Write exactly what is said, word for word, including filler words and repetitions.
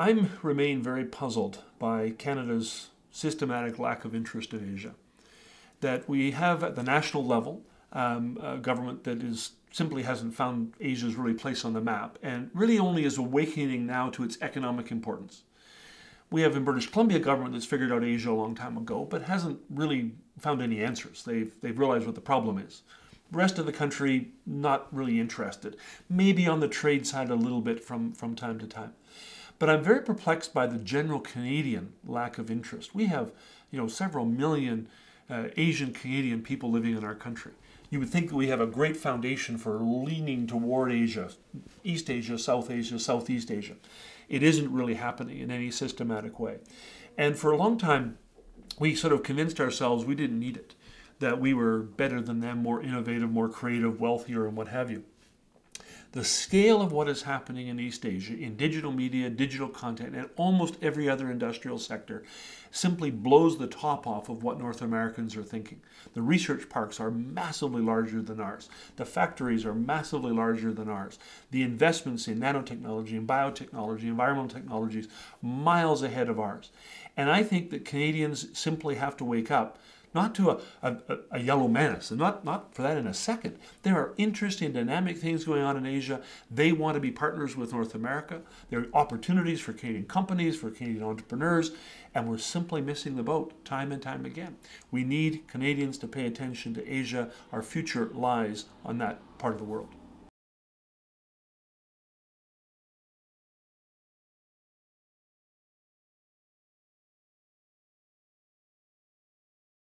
I remain very puzzled by Canada's systematic lack of interest in Asia. That we have at the national level um, a government that is simply hasn't found Asia's really place on the map and really only is awakening now to its economic importance. We have in British Columbia a government that's figured out Asia a long time ago but hasn't really found any answers. They've, they've realized what the problem is. The rest of the country not really interested. Maybe on the trade side a little bit from, from time to time. But I'm very perplexed by the general Canadian lack of interest. We have, you know, several million uh, Asian Canadian people living in our country. You would think that we have a great foundation for leaning toward Asia, East Asia, South Asia, Southeast Asia. It isn't really happening in any systematic way. And for a long time, we sort of convinced ourselves we didn't need it, that we were better than them, more innovative, more creative, wealthier, and what have you. The scale of what is happening in East Asia, in digital media, digital content, and almost every other industrial sector simply blows the top off of what North Americans are thinking. The research parks are massively larger than ours. The factories are massively larger than ours. The investments in nanotechnology and biotechnology, environmental technologies, miles ahead of ours. And I think that Canadians simply have to wake up. Not to a, a, a yellow menace, and not, not for that in a second. There are interesting dynamic things going on in Asia. They want to be partners with North America. There are opportunities for Canadian companies, for Canadian entrepreneurs, and we're simply missing the boat time and time again. We need Canadians to pay attention to Asia. Our future lies on that part of the world.